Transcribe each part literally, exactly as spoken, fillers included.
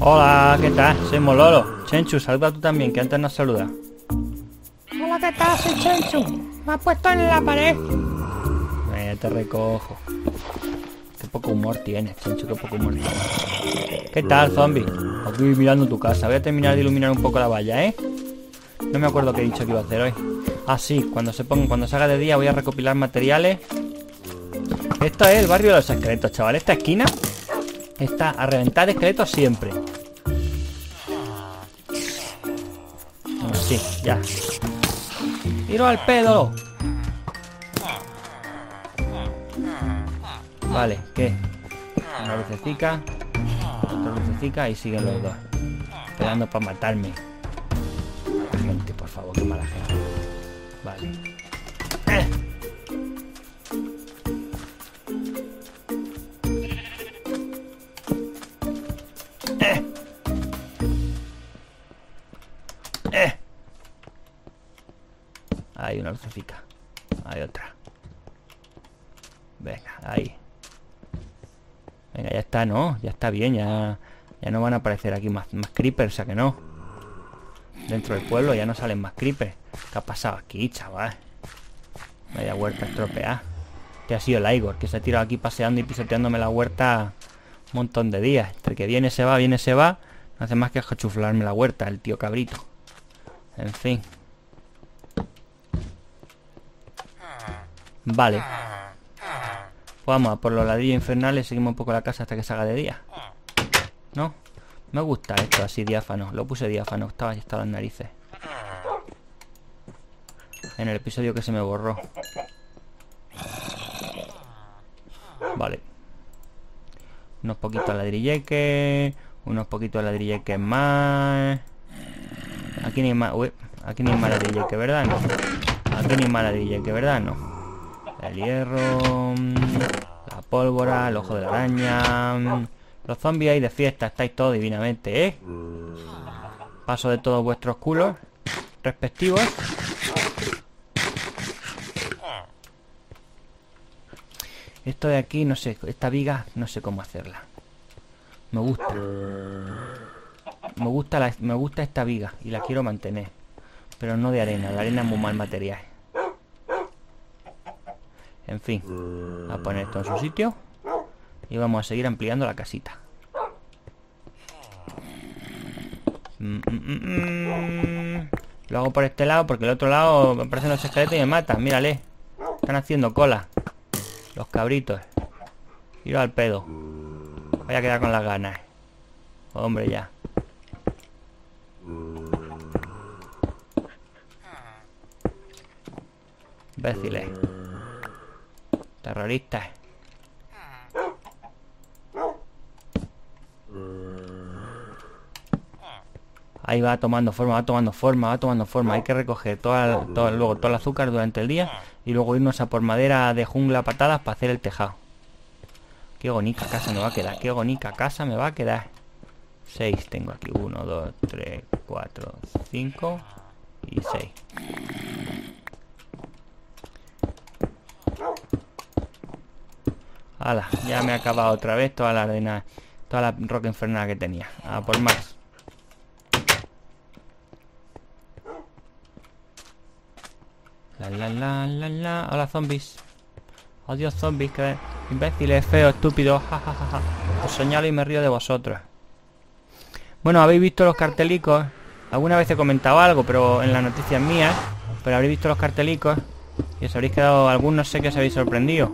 Hola, ¿qué tal? Soy Mololo. Chenchu, saluda tú también, que antes nos saluda. Hola, ¿qué tal? Soy Chenchu. Me has puesto en la pared. Eh, te recojo. Qué poco humor tienes, Chenchu, qué poco humor tienes. ¿Qué tal, zombie? Aquí mirando tu casa. Voy a terminar de iluminar un poco la valla, ¿eh? No me acuerdo qué he dicho que iba a hacer hoy. Ah, sí, cuando se ponga, cuando se haga de día voy a recopilar materiales. Esto es el barrio de los esqueletos, chaval. Esta esquina está a reventar esqueletos siempre. Así, ya. ¡Tiro al pedo! Vale, ¿qué? Una lucecica, otra lucecica y siguen los dos. Esperando para matarme. Gente, por favor, que mala gente. Vale. ¡Eh! ¡Eh! ¡Eh! Hay una lucecica. Hay otra. Venga, ahí. Venga, ya está, ¿no? Ya está bien, ya, ya no van a aparecer aquí más, más creepers, o sea que no. Dentro del pueblo ya no salen más creepers. ¿Qué ha pasado aquí, chaval? Vaya huerta estropeada. Que ha sido el Igor, que se ha tirado aquí paseando y pisoteándome la huerta un montón de días. Entre que viene, se va, viene, se va. No hace más que chuflarme la huerta, el tío cabrito. En fin. Vale. Pues vamos a por los ladrillos infernales. Seguimos un poco la casa hasta que se haga de día. ¿No? Me gusta esto así diáfano. Lo puse diáfano. Estaba ya hasta las narices. En el episodio que se me borró. Vale. Unos poquitos ladrilleques. Unos poquitos ladrilleques más. Aquí ni más. Uy, aquí ni más ladrilleques, ¿verdad? No. Aquí ni más ladrilleques, ¿verdad? No. El hierro. La pólvora. El ojo de la araña. Los zombies ahí de fiesta. Estáis todos divinamente, ¿eh? Paso de todos vuestros culos respectivos. Esto de aquí, no sé, esta viga, no sé cómo hacerla. Me gusta. Me gusta, la, me gusta esta viga y la quiero mantener. Pero no de arena, la arena es muy mal material. En fin, voy a poner esto en su sitio. Y vamos a seguir ampliando la casita. Mm, mm, mm. Lo hago por este lado porque el otro lado me aparecen los esqueletos y me matan. Mírale, están haciendo cola. Los cabritos. Tiro al pedo. Voy a quedar con las ganas. Hombre, ya. Imbéciles. Terroristas. Ahí va tomando forma, va tomando forma, va tomando forma. Hay que recoger toda, toda, luego todo el azúcar durante el día. Y luego irnos a por madera de jungla patadas para hacer el tejado. Qué bonita casa me va a quedar. Qué bonita casa me va a quedar. Seis tengo aquí. Uno, dos, tres, cuatro, cinco y seis. Hala, ya me ha acabado otra vez toda la arena, toda la roca infernal que tenía. A por más. La la la la la. Hola, zombies. Adiós, zombies, que imbéciles, feos, estúpidos. Ja, ja, ja, ja. Os señalo y me río de vosotros. Bueno, habéis visto los cartelicos. Alguna vez he comentado algo, pero en las noticias mías. Pero habréis visto los cartelicos y os habréis quedado, algunos sé que os habéis sorprendido.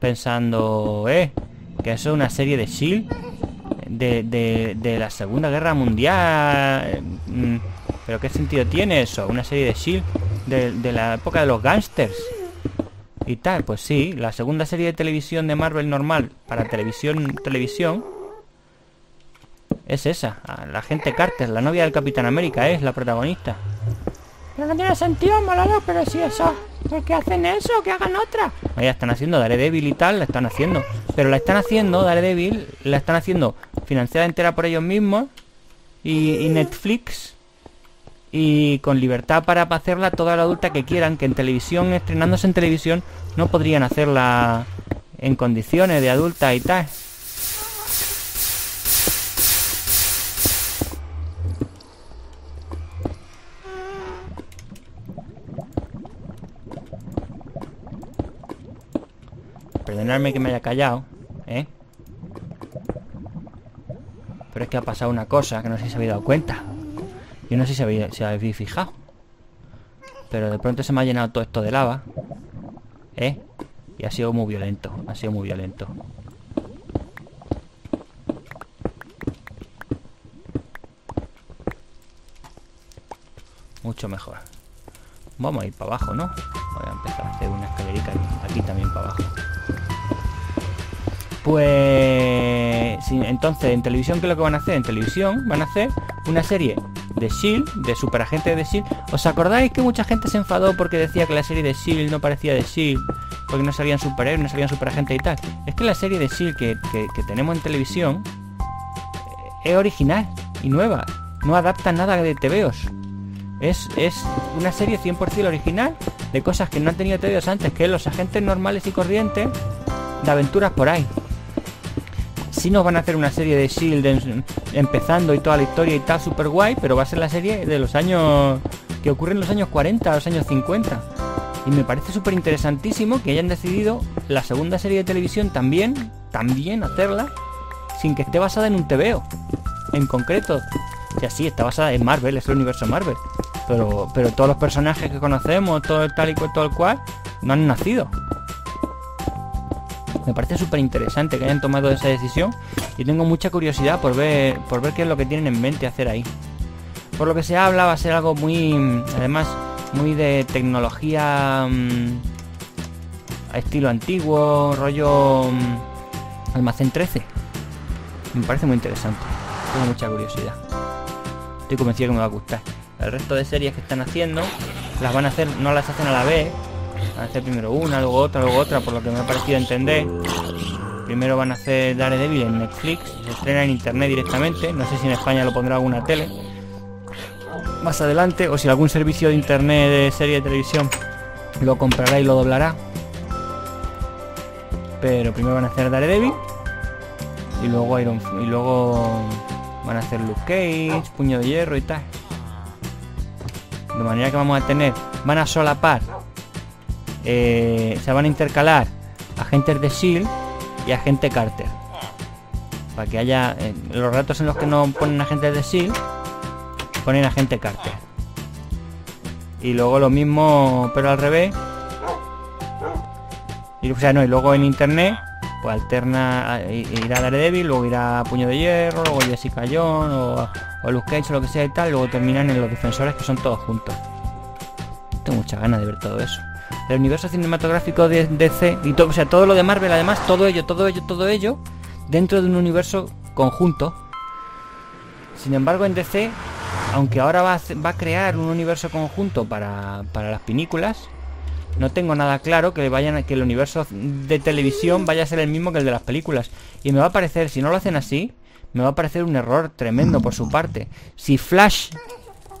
Pensando, eh, que eso es una serie de S H I E L D de, de, de la Segunda Guerra Mundial. Pero ¿qué sentido tiene eso? Una serie de S H I E L D De, de la época de los gángsters y tal, pues sí, la segunda serie de televisión de Marvel normal para televisión televisión es esa, la gente Carter, la novia del Capitán América es la protagonista. Pero no tiene sentido, Mololo, pero si eso, ¿por qué hacen eso? Que hagan otra. Ya están haciendo Daredevil y tal, la están haciendo, pero la están haciendo Daredevil, la están haciendo financiada entera por ellos mismos y, y Netflix. Y con libertad para hacerla toda la adulta que quieran, que en televisión, estrenándose en televisión, no podrían hacerla en condiciones de adulta y tal. decepcionarme que me haya callado, ¿eh? Pero es que ha pasado una cosa que no sé si se habéis dado cuenta. Yo no sé si habéis, si habéis fijado, pero de pronto se me ha llenado todo esto de lava, ¿eh? Y ha sido muy violento, ha sido muy violento. Mucho mejor. Vamos a ir para abajo, ¿no? Voy a empezar a hacer una escalerita aquí también para abajo. Pues... sí, entonces, en televisión, ¿qué es lo que van a hacer? En televisión van a hacer una serie de shield, de superagentes de shield. ¿Os acordáis que mucha gente se enfadó porque decía que la serie de shield no parecía de shield? Porque no salían superhéroes, no salían superagentes y tal. Es que la serie de shield que, que, que tenemos en televisión es original y nueva. No adapta nada de tebeos. Es, es una serie cien por cien original de cosas que no han tenido tebeos antes, que los agentes normales y corrientes de aventuras por ahí. Si nos van a hacer una serie de shield en, empezando y toda la historia y tal, super guay, pero va a ser la serie de los años... que ocurren en los años cuarenta, a los años cincuenta. Y me parece súper interesantísimo que hayan decidido la segunda serie de televisión también, también hacerla, sin que esté basada en un tebeo, en concreto. O sea, sí, está basada en Marvel, es el universo Marvel. Pero, pero todos los personajes que conocemos, todo el tal y cual, todo el cual, no han nacido. Me parece súper interesante que hayan tomado esa decisión y tengo mucha curiosidad por ver, por ver qué es lo que tienen en mente hacer ahí. Por lo que se habla, va a ser algo muy, además, muy de tecnología mmm, a estilo antiguo, rollo mmm, almacén trece. Me parece muy interesante, tengo mucha curiosidad. Estoy convencido que me va a gustar. El resto de series que están haciendo las van a hacer, no las hacen a la vez, van a hacer primero una, luego otra, luego otra, por lo que me ha parecido entender. Primero van a hacer Daredevil en Netflix, se estrena en internet directamente, no sé si en España lo pondrá alguna tele más adelante, o si algún servicio de internet de serie de televisión lo comprará y lo doblará. Pero primero van a hacer Daredevil y luego Iron y luego van a hacer Luke Cage, Puño de Hierro y tal. De manera que vamos a tener, van a solapar, eh, se van a intercalar agentes de shield y agente Carter, para que haya, eh, los ratos en los que no ponen agentes de shield, ponen agente Carter. Y luego lo mismo, pero al revés. Y, o sea, no, y luego en internet, pues alterna, irá Daredevil, luego irá Puño de Hierro, luego Jessica Jones, o... o Luke Cage o lo que sea y tal, luego terminan en los defensores, que son todos juntos. Tengo muchas ganas de ver todo eso. El universo cinematográfico de D C y todo, o sea, todo lo de Marvel, además, todo ello, todo ello, todo ello, dentro de un universo conjunto. Sin embargo, en D C, aunque ahora va a, va a crear un universo conjunto para, para las películas, no tengo nada claro que vayan, que el universo de televisión vaya a ser el mismo que el de las películas. Y me va a parecer, si no lo hacen así, me va a parecer un error tremendo por su parte. Si Flash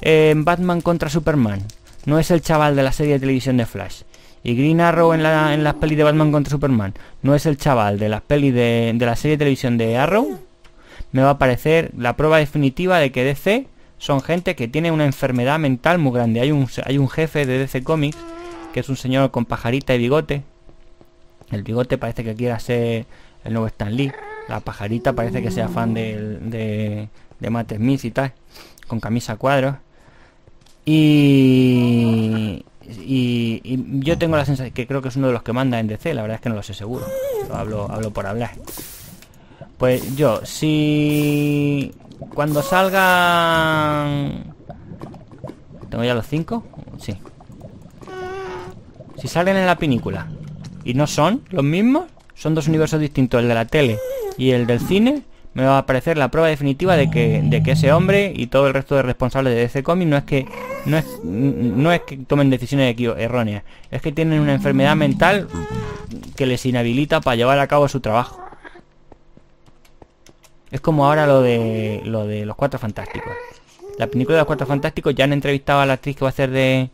en eh, Batman contra Superman no es el chaval de la serie de televisión de Flash, y Green Arrow en, la, en las pelis de Batman contra Superman no es el chaval de las pelis de, de la serie de televisión de Arrow, me va a parecer la prueba definitiva de que D C son gente que tiene una enfermedad mental muy grande. Hay un, hay un jefe de D C Comics que es un señor con pajarita y bigote. El bigote parece que quiera ser el nuevo Stan Lee. La pajarita parece que sea fan de, de, de Matt Smith y tal, con camisa cuadros. Y, y, y yo tengo la sensación que creo que es uno de los que manda en D C, la verdad es que no lo sé seguro, lo hablo, hablo por hablar. Pues yo, si cuando salgan... ¿Tengo ya los cinco? Sí. Si salen en la película y no son los mismos, son dos universos distintos, el de la tele y el del cine, me va a parecer la prueba definitiva de que, de que ese hombre y todo el resto de responsables de D C Comics no es que no es, no es que tomen decisiones erróneas, es que tienen una enfermedad mental que les inhabilita para llevar a cabo su trabajo. Es como ahora lo de lo de los Cuatro Fantásticos. La película de los Cuatro Fantásticos, ya han entrevistado a la actriz que va a hacer de,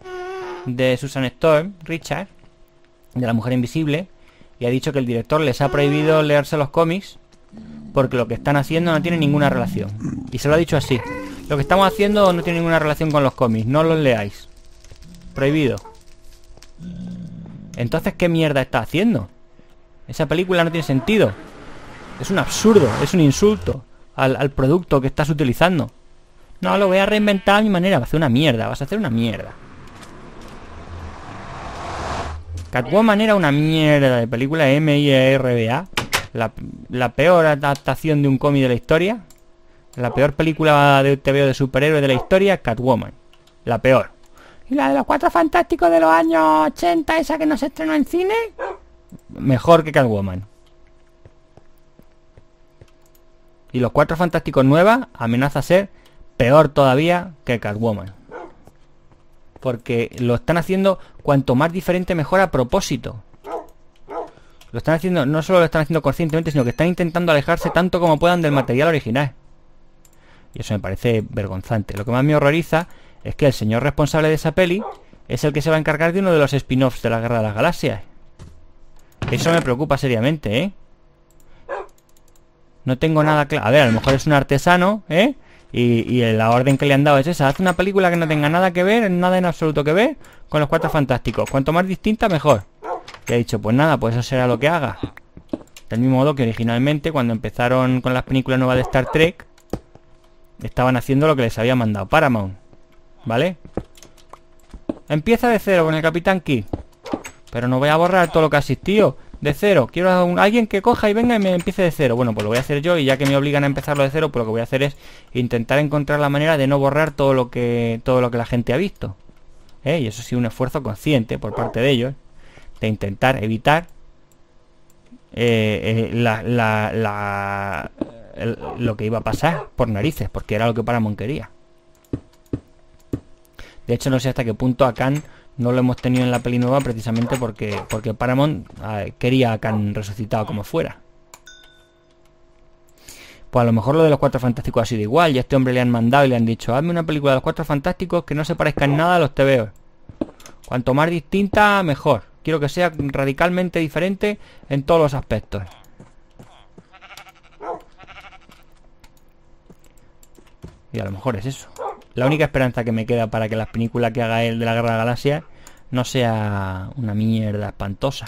de Susan Storm, Richard, de la Mujer Invisible, y ha dicho que el director les ha prohibido leerse los cómics porque lo que están haciendo no tiene ninguna relación. Y se lo ha dicho así: lo que estamos haciendo no tiene ninguna relación con los cómics, no los leáis. Prohibido. Entonces, ¿qué mierda está haciendo? Esa película no tiene sentido. Es un absurdo, es un insulto al, al producto que estás utilizando. No, lo voy a reinventar a mi manera. Va a hacer una mierda, vas a hacer una mierda. Catwoman era una mierda de película. M I R B A. La, la peor adaptación de un cómic de la historia. La peor película de T V O de superhéroes de la historia, Catwoman. La peor. Y la de los Cuatro Fantásticos de los años ochenta, esa que no se estrenó en cine, mejor que Catwoman. Y los Cuatro Fantásticos nueva amenaza a ser peor todavía que Catwoman. Porque lo están haciendo cuanto más diferente mejor a propósito. Lo están haciendo, no solo lo están haciendo conscientemente, sino que están intentando alejarse tanto como puedan del material original. Y eso me parece vergonzante. Lo que más me horroriza es que el señor responsable de esa peli es el que se va a encargar de uno de los spin-offs de la Guerra de las Galaxias. Eso me preocupa seriamente, ¿eh? No tengo nada claro. A ver, a lo mejor es un artesano, ¿eh? Y, y la orden que le han dado es esa. Haz una película que no tenga nada que ver, nada en absoluto que ver con los Cuatro Fantásticos. Cuanto más distinta, mejor. Y ha dicho, pues nada, pues eso será lo que haga. Del mismo modo que originalmente, cuando empezaron con las películas nuevas de Star Trek, estaban haciendo lo que les había mandado Paramount, ¿vale? Empieza de cero con el Capitán Kirk. Pero no voy a borrar todo lo que ha asistido de cero. Quiero a un, alguien que coja y venga y me empiece de cero. Bueno, pues lo voy a hacer yo. Y ya que me obligan a empezarlo de cero, pues lo que voy a hacer es intentar encontrar la manera de no borrar todo lo que, todo lo que la gente ha visto, ¿eh? Y eso sí, un esfuerzo consciente por parte de ellos de intentar evitar eh, eh, la... la, la el, lo que iba a pasar por narices, porque era lo que Paramount quería. De hecho, no sé hasta qué punto a Khan no lo hemos tenido en la peli nueva precisamente porque porque Paramount eh, quería a Khan resucitado como fuera. Pues a lo mejor lo de los Cuatro Fantásticos ha sido igual, y a este hombre le han mandado y le han dicho, hazme una película de los Cuatro Fantásticos que no se parezca en nada a los T V O. Cuanto más distinta, mejor. Quiero que sea radicalmente diferente en todos los aspectos. Y a lo mejor es eso. La única esperanza que me queda para que las películas que haga él de la Guerra de la Galaxia no sea una mierda espantosa.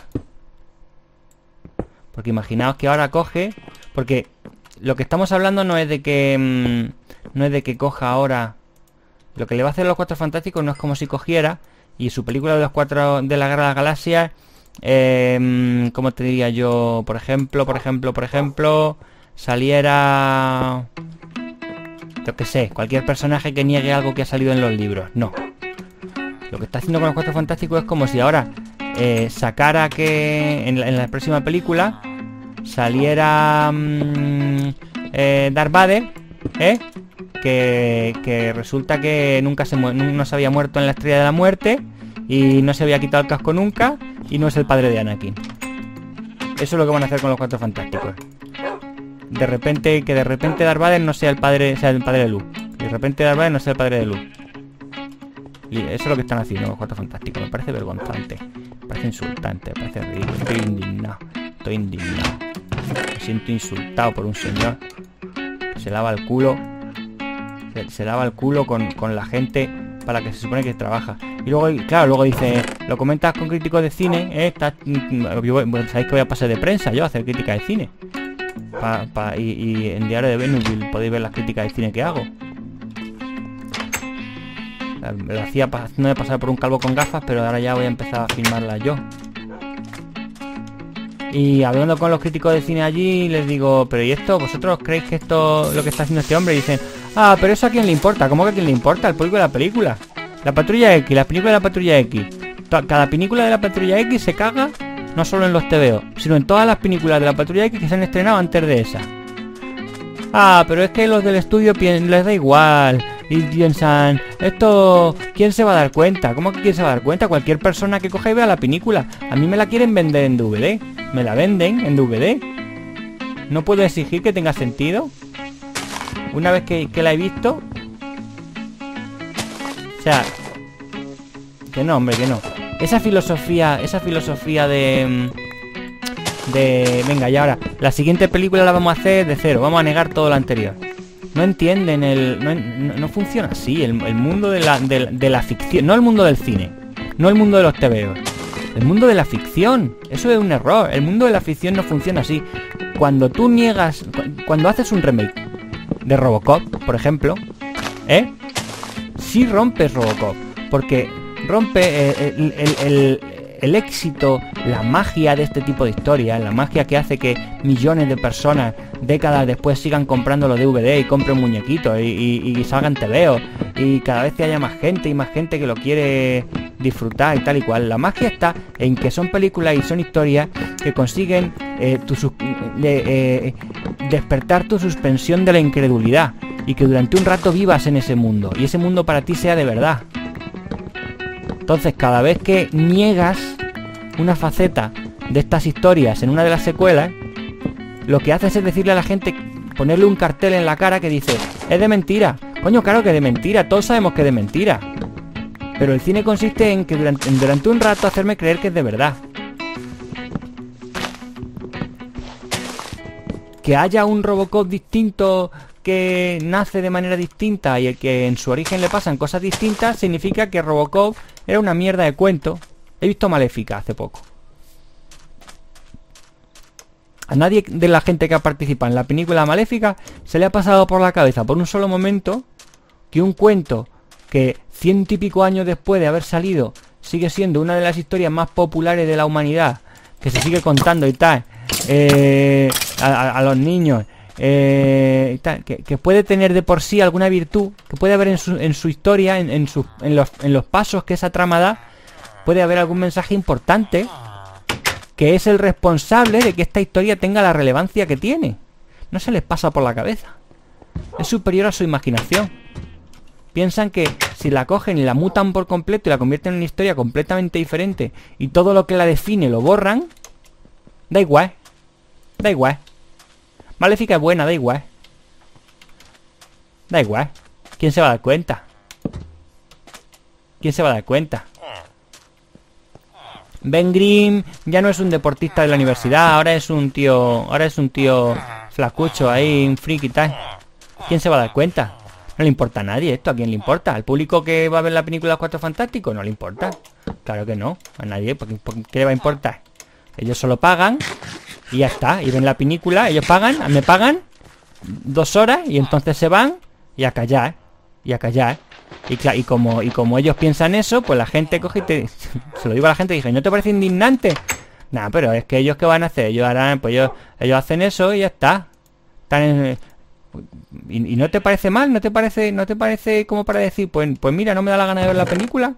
Porque imaginaos que ahora coge... Porque lo que estamos hablando no es de que... Mmm, no es de que coja ahora... Lo que le va a hacer a los Cuatro Fantásticos no es como si cogiera... Y su película de los cuatro de la Guerra de la Galaxia... Eh, ¿Cómo te diría yo? Por ejemplo, por ejemplo, por ejemplo... Saliera... Yo que sé, cualquier personaje que niegue algo que ha salido en los libros. No. Lo que está haciendo con los Cuatro Fantásticos es como si ahora eh, sacara que en la, en la próxima película saliera mmm, eh, Darth Vader, ¿eh? Que, que resulta que nunca se mu no se había muerto en la Estrella de la Muerte y no se había quitado el casco nunca y no es el padre de Anakin. Eso es lo que van a hacer con los Cuatro Fantásticos. De repente, que de repente Darth Vader no sea el padre, sea el padre de Luke. De repente Darth Vader no sea el padre de Luke. Eso es lo que están haciendo los Cuatro Fantásticos. Me parece vergonzante. Me parece insultante. Me parece ridículo. Estoy indignado. Estoy indignado. Me siento insultado por un señor que se lava el culo. Se, se lava el culo con, con la gente para que se supone que trabaja. Y luego, claro, luego dice... Lo comentas con críticos de cine. Eh, está, yo, sabéis que voy a pasar de prensa yo a hacer crítica de cine. Pa, pa, y, y en Diario de Benuville podéis ver las críticas de cine que hago. Lo hacía no de pasar por un calvo con gafas, pero ahora ya voy a empezar a filmarlas yo. Y hablando con los críticos de cine allí, les digo, pero ¿y esto? ¿Vosotros creéis que esto lo que está haciendo este hombre? Y dicen, ah, pero eso a quién le importa. ¿Cómo que a quién le importa? Al público de la película. La Patrulla X, la película de la Patrulla X. Cada película de la Patrulla X se caga. No solo en los T V O, sino en todas las películas de la Patrulla X que se han estrenado antes de esa. Ah, pero es que los del estudio les da igual. Y piensan, esto... ¿Quién se va a dar cuenta? ¿Cómo que quién se va a dar cuenta? Cualquier persona que coja y vea la película. A mí me la quieren vender en D V D. Me la venden en D V D. No puedo exigir que tenga sentido. Una vez que, que la he visto... O sea... Que no, hombre, que no. Esa filosofía, esa filosofía de... De... Venga, y ahora, la siguiente película la vamos a hacer de cero. Vamos a negar todo lo anterior. No entienden el... No, no, no funciona así. El, el mundo de la, de, de la ficción. No el mundo del cine. No el mundo de los T V O. El mundo de la ficción. Eso es un error. El mundo de la ficción no funciona así. Cuando tú niegas... Cuando haces un remake de Robocop, por ejemplo, ¿eh? Sí rompes Robocop. Porque rompe el, el, el, el éxito, la magia de este tipo de historias. La magia que hace que millones de personas décadas después sigan comprando los D V D y compren muñequitos y, y, y salgan tebeos. Y cada vez que haya más gente y más gente que lo quiere disfrutar y tal y cual. La magia está en que son películas y son historias que consiguen eh, tu sus de, eh, despertar tu suspensión de la incredulidad. Y que durante un rato vivas en ese mundo. Y ese mundo para ti sea de verdad. Entonces cada vez que niegas una faceta de estas historias en una de las secuelas, lo que haces es decirle a la gente, ponerle un cartel en la cara que dice, es de mentira. Coño, claro que de mentira, todos sabemos que es de mentira. Pero el cine consiste en que durante, en durante un rato hacerme creer que es de verdad. Que haya un Robocop distinto, que nace de manera distinta y el que en su origen le pasan cosas distintas, significa que Robocop era una mierda de cuento. He visto Maléfica hace poco. A nadie de la gente que ha participado en la película Maléfica se le ha pasado por la cabeza por un solo momento que un cuento que ciento y pico años después de haber salido sigue siendo una de las historias más populares de la humanidad, que se sigue contando y tal, eh, a, a los niños, Eh, tal, que, que puede tener de por sí alguna virtud, que puede haber en su, en su historia, en, en, su, en, los, en los pasos que esa trama da, puede haber algún mensaje importante que es el responsable de que esta historia tenga la relevancia que tiene. No se les pasa por la cabeza. Es superior a su imaginación. Piensan que si la cogen y la mutan por completo y la convierten en una historia completamente diferente y todo lo que la define lo borran, da igual, da igual. Maléfica es buena, da igual. Da igual. ¿Quién se va a dar cuenta? ¿Quién se va a dar cuenta? Ben Grimm ya no es un deportista de la universidad, ahora es un tío. Ahora es un tío flacucho ahí, un friki y tal. ¿Quién se va a dar cuenta? No le importa a nadie esto, ¿a quién le importa? ¿Al público que va a ver la película Cuatro Fantásticos? No le importa. Claro que no, a nadie, ¿por qué, por qué le va a importar? Ellos solo pagan. Y ya está, y ven la película, ellos pagan, me pagan dos horas y entonces se van y a callar, y a callar. Y, y, como, y como ellos piensan eso, pues la gente coge y te... Se lo digo a la gente, dije, ¿no te parece indignante? Nah, pero es que ellos ¿qué van a hacer? Ellos harán, pues ellos, ellos hacen eso y ya está. Están en, y, y no te parece mal, no te parece, no te parece como para decir, pues, pues mira, no me da la gana de ver la película.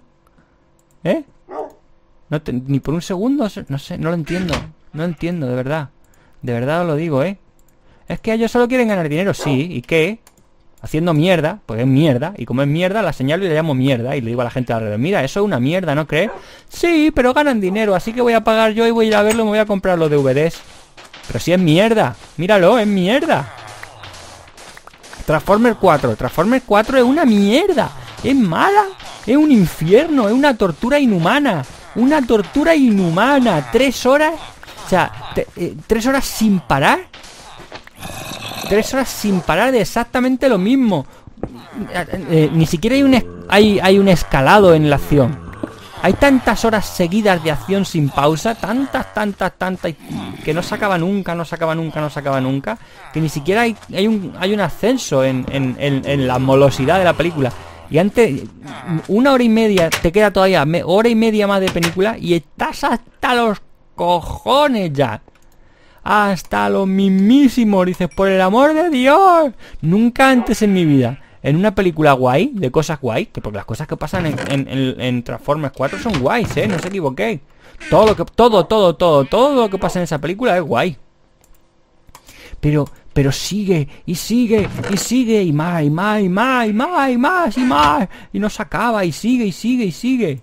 ¿Eh? No te, ni por un segundo, no sé, no lo entiendo. No entiendo, de verdad. De verdad os lo digo, ¿eh? Es que ellos solo quieren ganar dinero, sí. ¿Y qué? Haciendo mierda, pues es mierda. Y como es mierda, la señalo y le llamo mierda. Y le digo a la gente alrededor, mira, eso es una mierda, ¿no crees? Sí, pero ganan dinero, así que voy a pagar yo y voy a ir a verlo y me voy a comprar los D V Ds. Pero sí es mierda. Míralo, es mierda. Transformers cuatro. Transformers cuatro es una mierda. Es mala. Es un infierno. Es una tortura inhumana. Una tortura inhumana. Tres horas... O sea, te, eh, tres horas sin parar. Tres horas sin parar de exactamente lo mismo. Eh, eh, ni siquiera hay un, hay, hay un escalado en la acción. Hay tantas horas seguidas de acción sin pausa. Tantas, tantas, tantas. Que no se acaba nunca, no se acaba nunca, no se acaba nunca. Que ni siquiera hay, hay, un, hay un ascenso en, en, en, en la molosidad de la película. Y antes, una hora y media, te queda todavía me, hora y media más de película y estás hasta los... cojones ya. Hasta lo mismísimo. Dices, por el amor de Dios. Nunca antes en mi vida, en una película guay, de cosas guay, que porque las cosas que pasan en, en, en, en Transformers cuatro son guays, eh, no os equivoquéis. Todo lo que, todo, todo, todo, todo lo que pasa en esa película es guay. Pero, pero sigue, y sigue, y sigue, y más, y más, y más, y más, y más, y más. Y no se acaba, y sigue, y sigue, y sigue.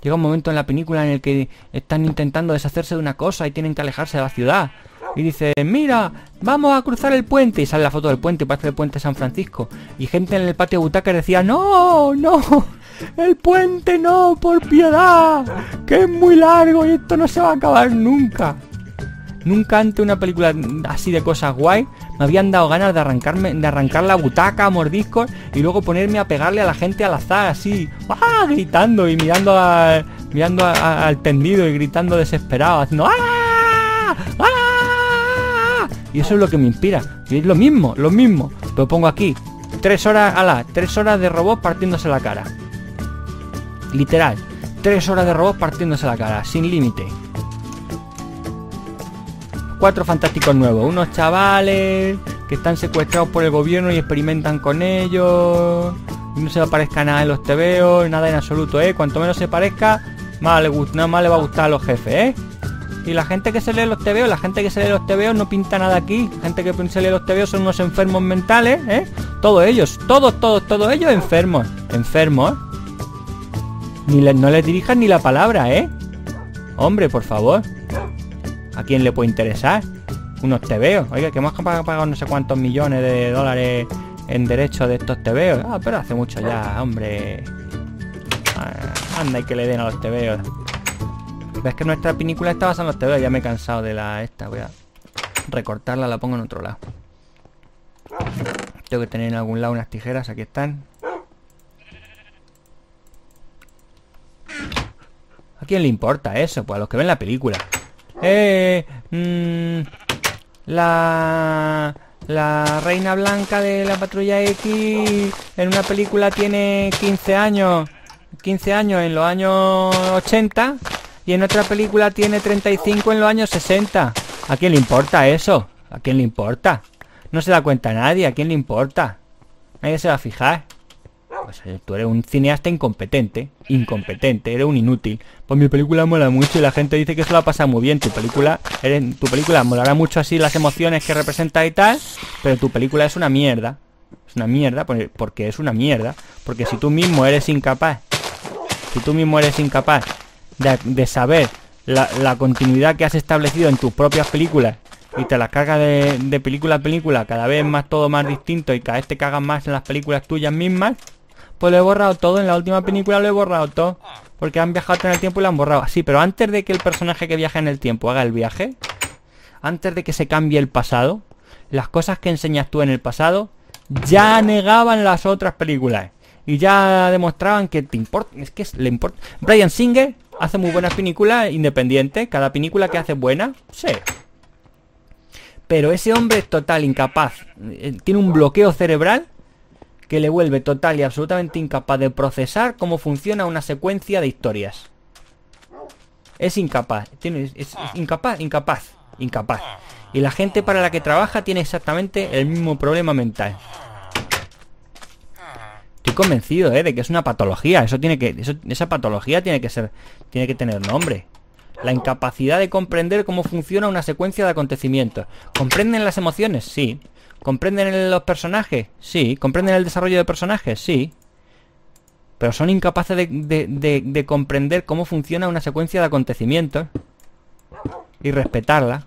Llega un momento en la película en el que están intentando deshacerse de una cosa y tienen que alejarse de la ciudad. Y dicen, mira, vamos a cruzar el puente. Y sale la foto del puente, parece el puente de San Francisco. Y gente en el patio de butacas decía, no, no, el puente no, por piedad, que es muy largo y esto no se va a acabar nunca. Nunca antes una película así de cosas guay me habían dado ganas de arrancarme, de arrancar la butaca a mordiscos y luego ponerme a pegarle a la gente al azar así, ¡ah!, gritando y mirando a, mirando a, a, al tendido y gritando desesperado, haciendo ¡ah! ¡Ah! Y eso es lo que me inspira. Y es lo mismo, lo mismo. Pero pongo aquí tres horas a la, tres horas de robots partiéndose la cara. Literal, tres horas de robots partiéndose la cara, sin límite. Cuatro fantásticos nuevos, unos chavales que están secuestrados por el gobierno y experimentan con ellos. No se parezca nada en los tebeos, nada en absoluto, ¿eh? Cuanto menos se parezca, más le, gusta, más le va a gustar a los jefes, ¿eh? Y la gente que se lee los tebeos, la gente que se lee los tebeos no pinta nada aquí. La gente que se lee los tebeos son unos enfermos mentales, ¿eh? Todos ellos, todos, todos, todos ellos enfermos, enfermos. Ni le, no les dirijas ni la palabra, ¿eh? Hombre, por favor. ¿A quién le puede interesar? Unos tebeos. Oiga, que hemos pagado no sé cuántos millones de dólares en derecho de estos tebeos. Ah, pero hace mucho ya, hombre. Ah, anda y que le den a los tebeos. Ves que nuestra película está basada en los tebeos. Ya me he cansado de la esta. Voy a recortarla, la pongo en otro lado. Tengo que tener en algún lado unas tijeras. Aquí están. ¿A quién le importa eso? Pues a los que ven la película. Eh... Mmm, la... La reina blanca de la patrulla X en una película tiene quince años, quince años en los años ochenta y en otra película tiene treinta y cinco en los años sesenta. ¿A quién le importa eso? ¿A quién le importa? No se da cuenta a nadie, ¿a quién le importa? Nadie se va a fijar. Pues tú eres un cineasta incompetente, incompetente, eres un inútil. Pues mi película mola mucho y la gente dice que eso la pasa muy bien. Tu película, eres, tu película molará mucho así las emociones que representa y tal, pero tu película es una mierda. Es una mierda porque es una mierda. Porque si tú mismo eres incapaz, si tú mismo eres incapaz de, de saber la, la continuidad que has establecido en tus propias películas y te las cargas de, de película a película, cada vez más todo más distinto y cada vez te cagas más en las películas tuyas mismas, pues lo he borrado todo, en la última película lo he borrado todo. Porque han viajado en el tiempo y lo han borrado. Sí, pero antes de que el personaje que viaja en el tiempo haga el viaje, antes de que se cambie el pasado, las cosas que enseñas tú en el pasado ya negaban las otras películas. Y ya demostraban que te importa. Es que le importa. Bryan Singer hace muy buenas películas independientes. Cada película que hace buena, sí. Pero ese hombre es total incapaz. Tiene un bloqueo cerebral que le vuelve total y absolutamente incapaz de procesar cómo funciona una secuencia de historias. Es incapaz, tiene, es, es incapaz, incapaz, incapaz. Y la gente para la que trabaja tiene exactamente el mismo problema mental. Estoy convencido, ¿eh?, de que es una patología. Eso tiene que, eso, esa patología tiene que ser, tiene que tener nombre. La incapacidad de comprender cómo funciona una secuencia de acontecimientos. ¿Comprenden las emociones? Sí. ¿Comprenden los personajes? Sí. ¿Comprenden el desarrollo de personajes? Sí. Pero son incapaces de, de, de, de comprender cómo funciona una secuencia de acontecimientos y respetarla.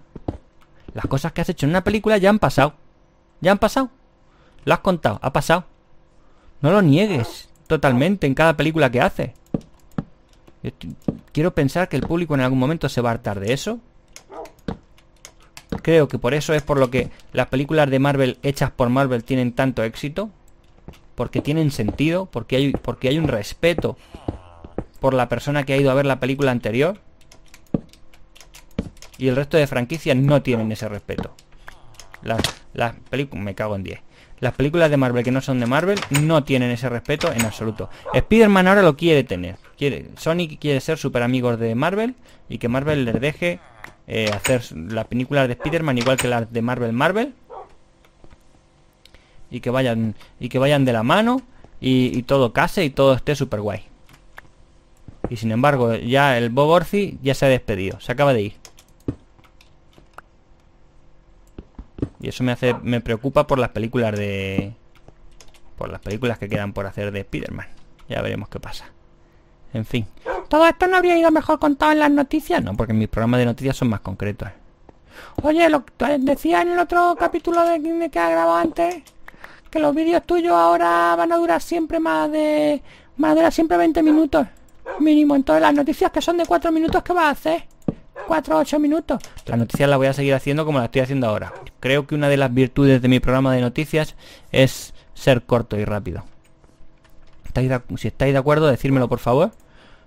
Las cosas que has hecho en una película ya han pasado. Ya han pasado. Lo has contado. Ha pasado. No lo niegues totalmente en cada película que haces. Yo quiero pensar que el público en algún momento se va a hartar de eso. Creo que por eso es por lo que las películas de Marvel hechas por Marvel tienen tanto éxito. Porque tienen sentido, porque hay, porque hay un respeto por la persona que ha ido a ver la película anterior. Y el resto de franquicias no tienen ese respeto. Las, las películas... Me cago en diez. Las películas de Marvel que no son de Marvel no tienen ese respeto en absoluto. Spider-Man ahora lo quiere tener. Quiere, Sony quiere ser súper amigos de Marvel y que Marvel les deje... Eh, hacer las películas de Spider-Man igual que las de Marvel Marvel y que vayan y que vayan de la mano y, y todo case y todo esté súper guay. Y sin embargo ya el Bob Orci ya se ha despedido, se acaba de ir, y eso me hace me preocupa por las películas de por las películas que quedan por hacer de Spider-Man. Ya veremos qué pasa. En fin, ¿todo esto no habría ido mejor contado en las noticias? No, porque mis programas de noticias son más concretos. Oye, lo que decía en el otro capítulo de, de que ha grabado antes, que los vídeos tuyos ahora van a durar siempre más de... Van a durar siempre veinte minutos mínimo. Entonces las noticias que son de cuatro minutos, ¿qué vas a hacer? cuatro u ocho minutos. Las noticias las voy a seguir haciendo como las estoy haciendo ahora. Creo que una de las virtudes de mi programa de noticias es ser corto y rápido. Si estáis de acuerdo, decírmelo por favor.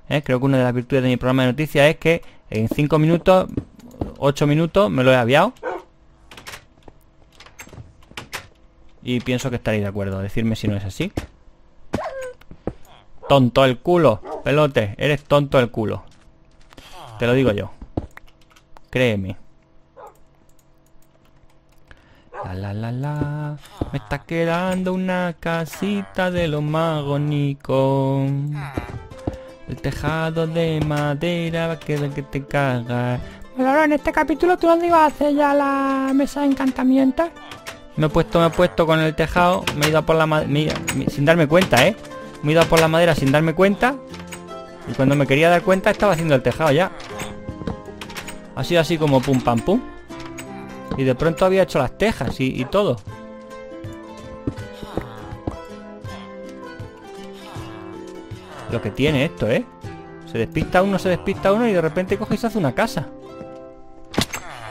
¿eh? Creo que una de las virtudes de mi programa de noticias es que en cinco minutos, ocho minutos, me lo he aviado. Y pienso que estaréis de acuerdo. Decidme si no es así. Tonto el culo, pelote. Eres tonto el culo. Te lo digo yo. Créeme. La la la la. Me está quedando una casita de lo más agónico. El tejado de madera va a quedar que te cagas. Mololo, en este capítulo tú dónde ibas a hacer ya la mesa de encantamiento. Me he puesto, me he puesto con el tejado, me he ido por la madera, sin darme cuenta, ¿eh? Me he ido por la madera sin darme cuenta. Y cuando me quería dar cuenta estaba haciendo el tejado ya. Ha sido así como pum pam pum. Y de pronto había hecho las tejas y, y todo. Lo que tiene esto, ¿eh? Se despista uno, se despista uno y de repente coge y se hace una casa.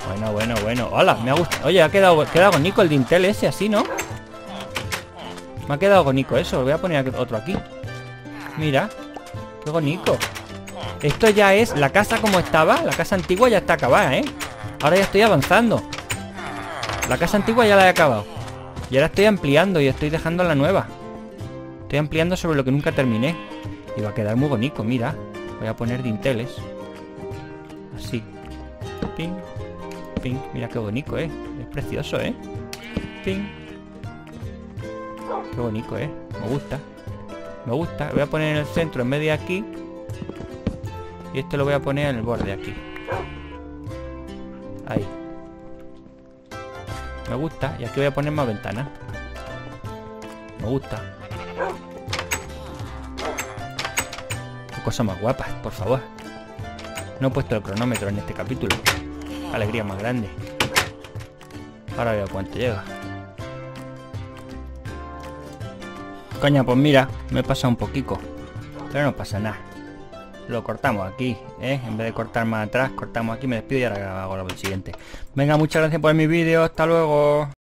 Bueno, bueno, bueno. Hola, me ha gustado. Oye, ha quedado, quedado bonito el dintel ese así, ¿no? Me ha quedado bonito eso. Lo voy a poner otro aquí. Mira. Qué bonito. Esto ya es la casa como estaba. La casa antigua ya está acabada, ¿eh? Ahora ya estoy avanzando. La casa antigua ya la he acabado. Y ahora estoy ampliando y estoy dejando la nueva. Estoy ampliando sobre lo que nunca terminé. Y va a quedar muy bonito, mira. Voy a poner dinteles. Así. Ping. Ping. Mira qué bonito, ¿eh? Es precioso, ¿eh? Ping. Qué bonito, ¿eh? Me gusta. Me gusta. Lo voy a poner en el centro, en medio de aquí. Y este lo voy a poner en el borde aquí. Ahí. Me gusta. Y aquí voy a poner más ventanas. Me gusta. Qué cosas más guapas, por favor. No he puesto el cronómetro en este capítulo. Alegría más grande. Ahora veo cuánto llega. Coña, pues mira, me he pasado un poquito. Pero no pasa nada. Lo cortamos aquí, ¿eh? En vez de cortar más atrás, cortamos aquí, me despido y ahora hago lo siguiente. Venga, muchas gracias por ver mi vídeo. Hasta luego.